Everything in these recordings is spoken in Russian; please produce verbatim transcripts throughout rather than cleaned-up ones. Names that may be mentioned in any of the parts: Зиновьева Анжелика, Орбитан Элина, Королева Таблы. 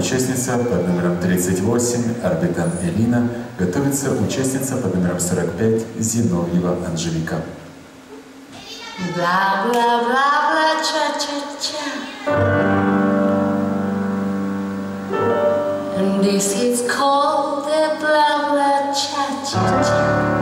участница под номером тридцать восемь Орбитан Элина, готовится участница под номером сорок пять Зиновьева Анжелика. Бла-бла-бла-бла, cha-cha-cha. And this is called the bla-bla cha-cha-cha.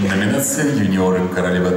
Номинация «Юниоры Королева Таблы».